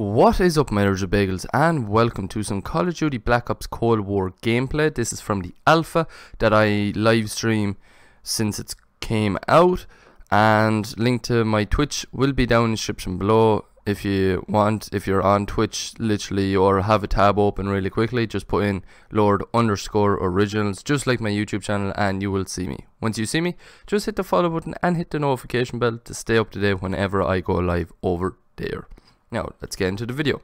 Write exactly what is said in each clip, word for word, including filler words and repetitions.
What is up my bagels, and welcome to some Call of Duty Black Ops Cold War gameplay. This is from the alpha that I live stream since it came out, and link to my Twitch will be down in the description below. If you want, if you're on Twitch literally or have a tab open really quickly, just put in Lord underscore originals, just like my YouTube channel, and you will see me. Once you see me, just hit the follow button and hit the notification bell to stay up to date whenever I go live over there. Now, let's get into the video.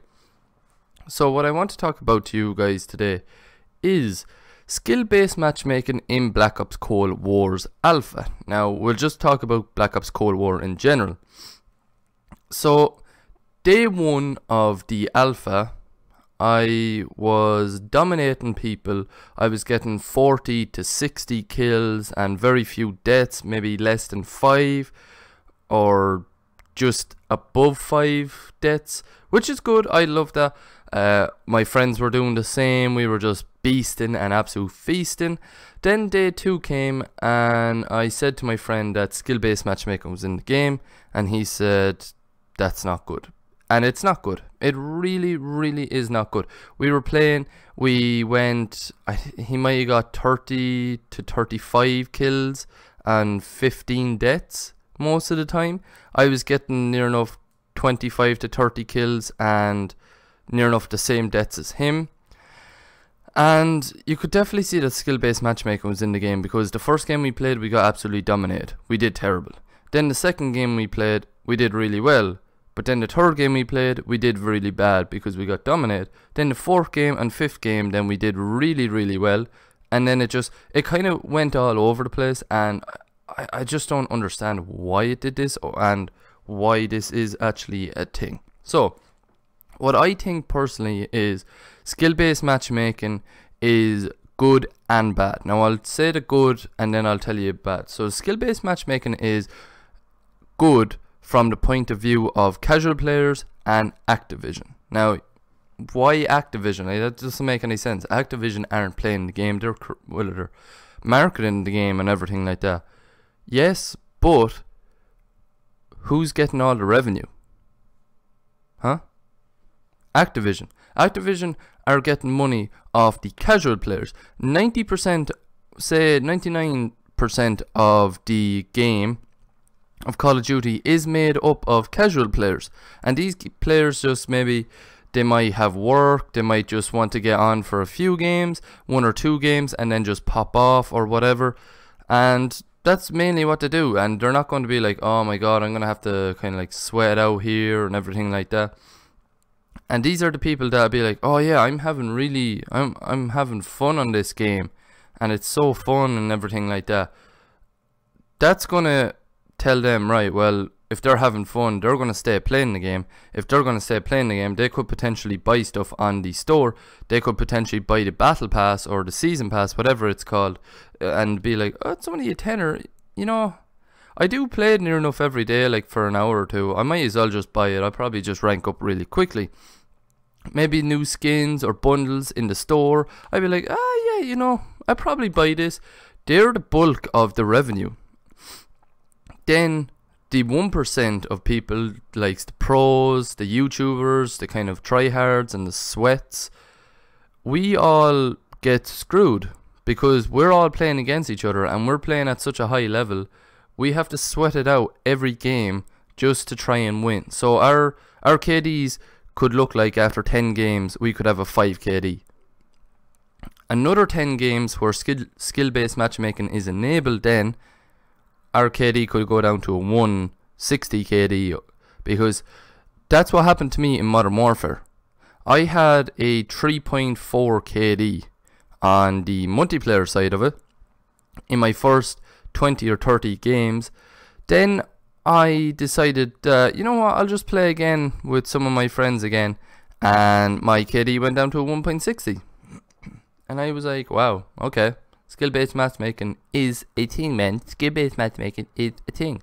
So what I want to talk about to you guys today is skill-based matchmaking in Black Ops Cold War's Alpha. Now, we'll just talk about Black Ops Cold War in general. So, day one of the Alpha, I was dominating people. I was getting forty to sixty kills and very few deaths, maybe less than five or just above five deaths, which is good. I love that. Uh, my friends were doing the same. We were just beasting and absolute feasting. Then day two came, and I said to my friend that skill-based matchmaking was in the game, and he said that's not good. And it's not good. It really, really is not good. We were playing. We went. I, he might have got thirty to thirty-five kills and fifteen deaths. Most of the time I was getting near enough twenty-five to thirty kills and near enough the same deaths as him, and you could definitely see that skill-based matchmaking was in the game, because the first game we played we got absolutely dominated, we did terrible. Then the second game we played we did really well, but then the third game we played we did really bad because we got dominated. Then the fourth game and fifth game then we did really really well, and then it just it kind of went all over the place, and I, I just don't understand why it did this and why this is actually a thing. So, what I think personally is skill-based matchmaking is good and bad. Now, I'll say the good and then I'll tell you bad. So, skill-based matchmaking is good from the point of view of casual players and Activision. Now, why Activision? Like, that doesn't make any sense. Activision aren't playing the game. They're, well, they're marketing the game and everything like that. Yes, but who's getting all the revenue? Huh? Activision. Activision are getting money off the casual players. ninety percent, say ninety-nine percent of the game of Call of Duty is made up of casual players. And these players just maybe, they might have work, they might just want to get on for a few games, one or two games, and then just pop off or whatever. And that's mainly what they do, and they're not going to be like, oh my god, I'm going to have to kind of like sweat out here and everything like that. And these are the people that be like, oh yeah, I'm having really, I'm, I'm having fun on this game, and it's so fun and everything like that. That's going to tell them, right, well, if they're having fun, they're going to stay playing the game. If they're going to stay playing the game, they could potentially buy stuff on the store. They could potentially buy the battle pass or the season pass, whatever it's called, and be like, oh, it's only a tenner. You know, I do play it near enough every day, like for an hour or two. I might as well just buy it. I'll probably just rank up really quickly. Maybe new skins or bundles in the store. I'd be like, ah, oh, yeah, you know, I probably buy this. They're the bulk of the revenue. Then the one percent of people, like the pros, the YouTubers, the kind of tryhards and the sweats, we all get screwed because we're all playing against each other, and we're playing at such a high level. We have to sweat it out every game just to try and win. So our, our K Ds could look like after ten games, we could have a five K D. Another ten games where skill, skill-based matchmaking is enabled, then our K D could go down to a one sixty K D, because that's what happened to me in Modern Warfare. I had a three point four K D on the multiplayer side of it in my first twenty or thirty games. Then I decided, uh, you know what, I'll just play again with some of my friends again, and my K D went down to a one point sixty. And I was like, wow, okay. Skill-based matchmaking is a thing, man. Skill-based matchmaking is a thing.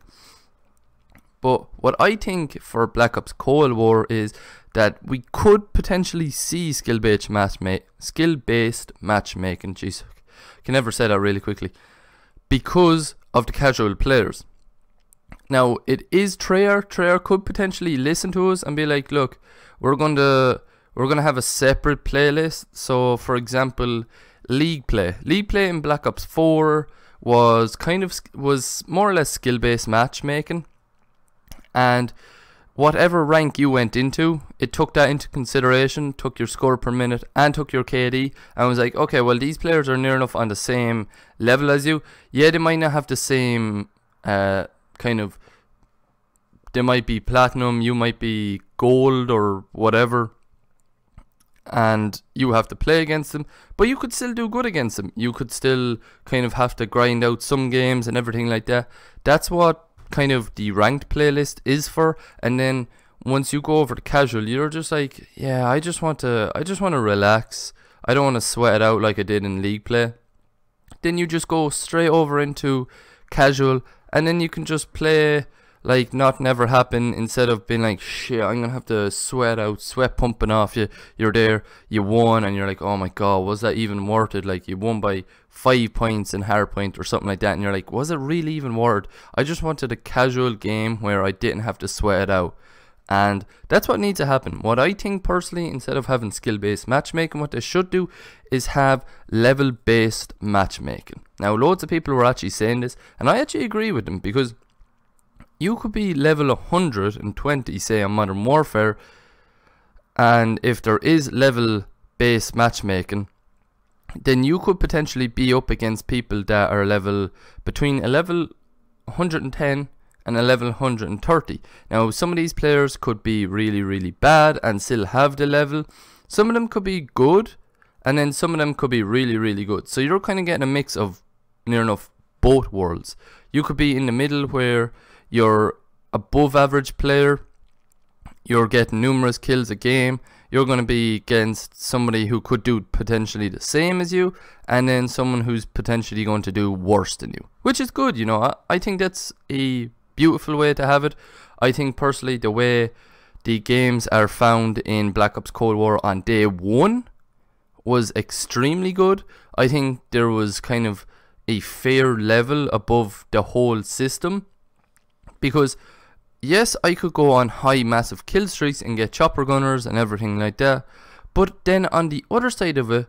But what I think for Black Ops Cold War is that we could potentially see skill-based matchma skill-based matchmaking. Jeez, I can never say that really quickly. Because of the casual players. Now, it is Treyarch. Treyarch could potentially listen to us and be like, look, we're going to we're going to have a separate playlist. So, for example, League play. League play in Black Ops four was kind of was more or less skill-based matchmaking, and whatever rank you went into, it took that into consideration, took your score per minute and took your K D, and was like, okay, well, these players are near enough on the same level as you. Yeah, they might not have the same uh, kind of, they might be platinum, you might be gold or whatever, and you have to play against them, but you could still do good against them. You could still kind of have to grind out some games and everything like that. That's what kind of the ranked playlist is for. And then once you go over to casual, you're just like, yeah, I just want to I just want to relax, I don't want to sweat it out like I did in league play. Then you just go straight over into casual, and then you can just play like not never happen, instead of being like, shit, I'm gonna have to sweat out, sweat pumping off you. You're there, you won, and you're like, oh my god, was that even worth it? Like, you won by five points in Hardpoint or something like that, and you're like, was it really even worth it? I just wanted a casual game where I didn't have to sweat it out. And that's what needs to happen. What I think personally, instead of having skill-based matchmaking, what they should do is have level-based matchmaking. Now, loads of people were actually saying this, and I actually agree with them, because you could be level one hundred twenty, say, on Modern Warfare, and if there is level-based matchmaking, then you could potentially be up against people that are level between a level one hundred ten and a level one hundred thirty. Now, some of these players could be really, really bad and still have the level. Some of them could be good, and then some of them could be really, really good. So you're kind of getting a mix of near enough both worlds. You could be in the middle where you're above average player, you're getting numerous kills a game, you're going to be against somebody who could do potentially the same as you, and then someone who's potentially going to do worse than you, which is good. You know, I, I think that's a beautiful way to have it. I think personally the way the games are found in Black Ops Cold War on day one was extremely good. I think there was kind of a fair level above the whole system, because yes, I could go on high massive kill streaks and get chopper gunners and everything like that, but then on the other side of it,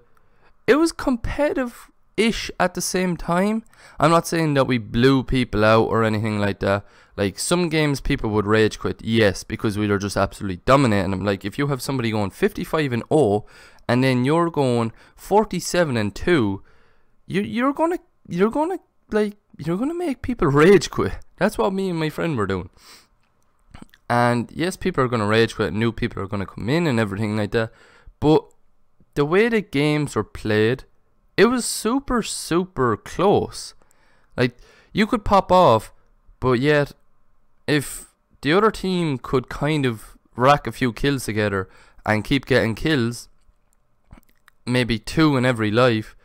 it was competitive-ish at the same time. I'm not saying that we blew people out or anything like that. Like, some games people would rage quit, yes, because we were just absolutely dominating them. Like, if you have somebody going fifty-five and oh and then you're going forty-seven and two, you you're gonna you're gonna like you're gonna make people rage quit. That's what me and my friend were doing. And yes, people are gonna rage quit, new people are gonna come in and everything like that, but the way the games were played, it was super super close. Like, you could pop off, but yet if the other team could kind of rack a few kills together and keep getting kills, maybe two in every life,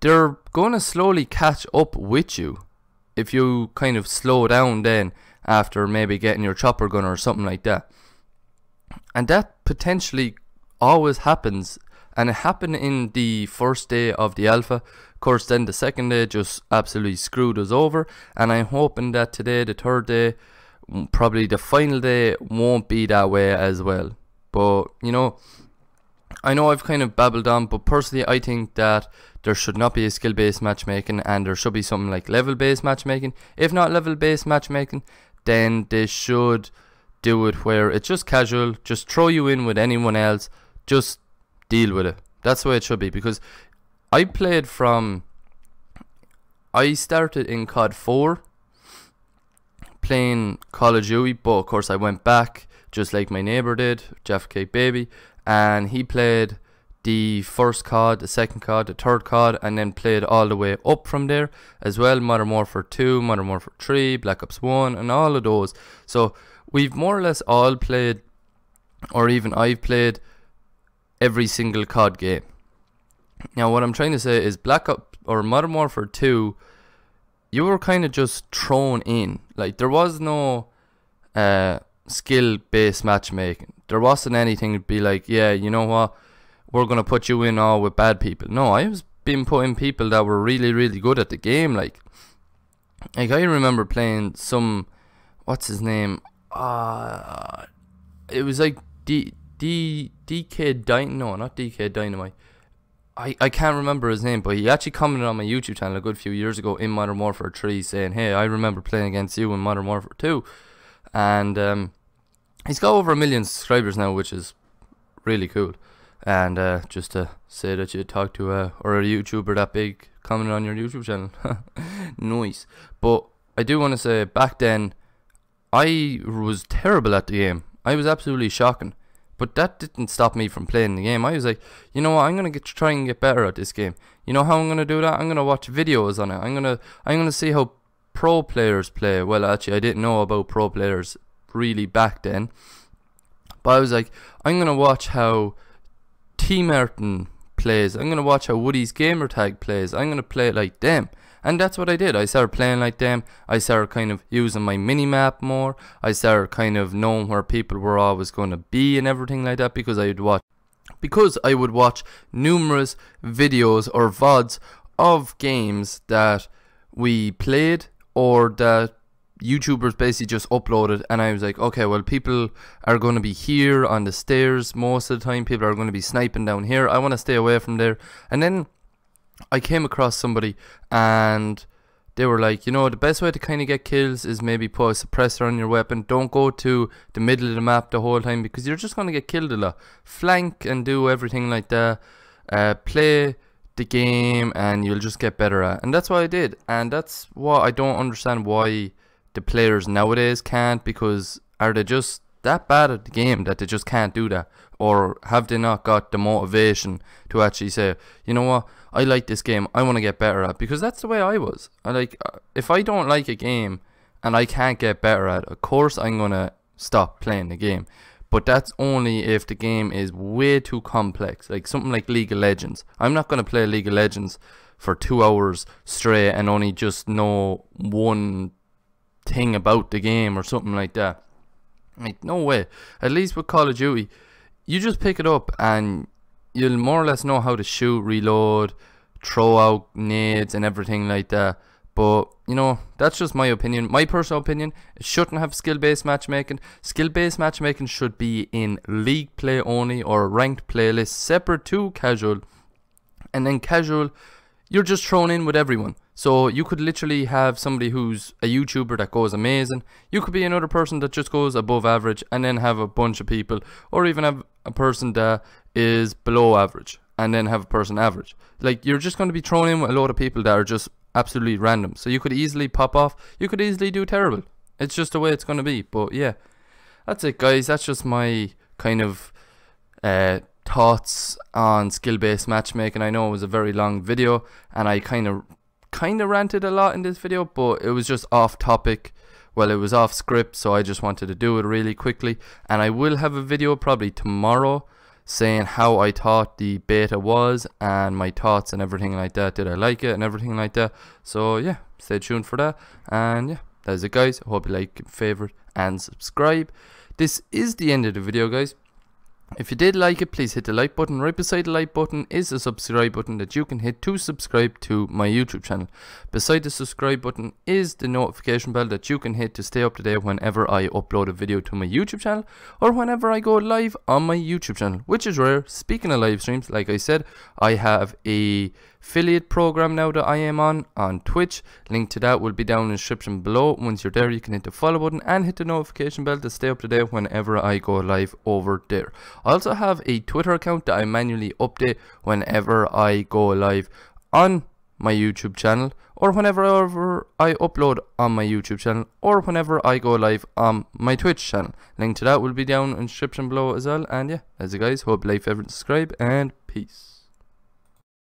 they're gonna slowly catch up with you if you kind of slow down then after maybe getting your chopper gunner or something like that. And that potentially always happens, and it happened in the first day of the alpha. Of course, then the second day just absolutely screwed us over, and I'm hoping that today, the third day, probably the final day, won't be that way as well. But, you know, I know I've kind of babbled on, but personally I think that there should not be a skill-based matchmaking, and there should be something like level-based matchmaking. If not level-based matchmaking, then they should do it where it's just casual, just throw you in with anyone else, just deal with it. That's the way it should be, because I played from, I started in COD four playing Call of Duty, but of course I went back just like my neighbour did, Jaffa Cake Baby, and he played the first C O D, the second C O D, the third C O D, and then played all the way up from there as well. Modern Warfare two, Modern Warfare three, Black Ops one, and all of those. So we've more or less all played, or even I've played, every single C O D game. Now, what I'm trying to say is Black Ops or Modern Warfare two, you were kind of just thrown in. Like, there was no uh, skill-based matchmaking. There wasn't anything to be like, yeah, you know what, we're going to put you in all with bad people. No, I was being put in people that were really, really good at the game. Like, like I remember playing some what's his name? Uh, it was like D D DK Dynamite. No, not D K Dynamite. I, I can't remember his name, but he actually commented on my YouTube channel a good few years ago in Modern Warfare three saying, hey, I remember playing against you in Modern Warfare two. And um, he's got over a million subscribers now, which is really cool. And uh, just to say that you talk to a, or a YouTuber that big commented on your YouTube channel. Nice. But I do want to say, back then, I was terrible at the game. I was absolutely shocking. But that didn't stop me from playing the game. I was like, you know what, I'm going to get try and get better at this game. You know how I'm going to do that? I'm going to watch videos on it. I'm going to I'm gonna see how pro players play. Well, actually, I didn't know about pro players really back then. But I was like, I'm going to watch how T Merton plays. I'm going to watch how Woody's Gamertag plays. I'm going to play it like them. And that's what I did. I started playing like them. I started kind of using my mini-map more. I started kind of knowing where people were always going to be and everything like that, because I would watch, because I would watch numerous videos or V O Ds of games that we played or that YouTubers basically just uploaded. And I was like, okay, well, people are going to be here on the stairs most of the time. People are going to be sniping down here. I want to stay away from there. And then I came across somebody and they were like, you know, the best way to kind of get kills is maybe put a suppressor on your weapon. Don't go to the middle of the map the whole time, because you're just going to get killed a lot. Flank and do everything like that. Uh, play the game and you'll just get better at it. And that's what I did. And that's what I don't understand, why the players nowadays can't, because are they just that bad at the game that they just can't do that? Or have they not got the motivation to actually say, you know what, I like this game, I want to get better at it? Because that's the way I was. I like, if I don't like a game and I can't get better at it, of course I'm going to stop playing the game. But that's only if the game is way too complex, like something like League of Legends. I'm not going to play League of Legends for two hours straight and only just know one thing about the game or something like that. Like, no way. At least with Call of Duty, you just pick it up and you'll more or less know how to shoot, reload, throw out nades and everything like that. But, you know, that's just my opinion, my personal opinion. It shouldn't have skill-based matchmaking. Skill-based matchmaking should be in league play only, or ranked playlists separate to casual. And then casual, you're just thrown in with everyone. So you could literally have somebody who's a YouTuber that goes amazing. You could be another person that just goes above average, and then have a bunch of people, or even have a person that is below average and then have a person average. Like, you're just going to be thrown in with a lot of people that are just absolutely random. So you could easily pop off. You could easily do terrible. It's just the way it's going to be. But yeah, that's it, guys. That's just my kind of uh, thoughts on skill-based matchmaking. I know it was a very long video and I kind of... kind of ranted a lot in this video, but it was just off topic. Well, it was off script, so I just wanted to do it really quickly. And I will have a video probably tomorrow saying how I thought the beta was and my thoughts and everything like that. Did I like it and everything like that? So yeah, stay tuned for that. And yeah, that's it, guys. I hope you like, favorite and subscribe. This is the end of the video, guys. If you did like it, please hit the like button. Right beside the like button is a subscribe button that you can hit to subscribe to my YouTube channel. Beside the subscribe button is the notification bell that you can hit to stay up to date whenever I upload a video to my YouTube channel, or whenever I go live on my YouTube channel, which is rare. Speaking of live streams, like I said, I have a affiliate program now that I am on on Twitch. Link to that will be down in the description below. Once you're there, you can hit the follow button and hit the notification bell to stay up to date whenever I go live over there. I also have a Twitter account that I manually update whenever I go live on my YouTube channel, or whenever I upload on my YouTube channel, or whenever I go live on my Twitch channel. Link to that will be down in the description below as well. And yeah, as you guys, hope you like, favorite, subscribe, and peace.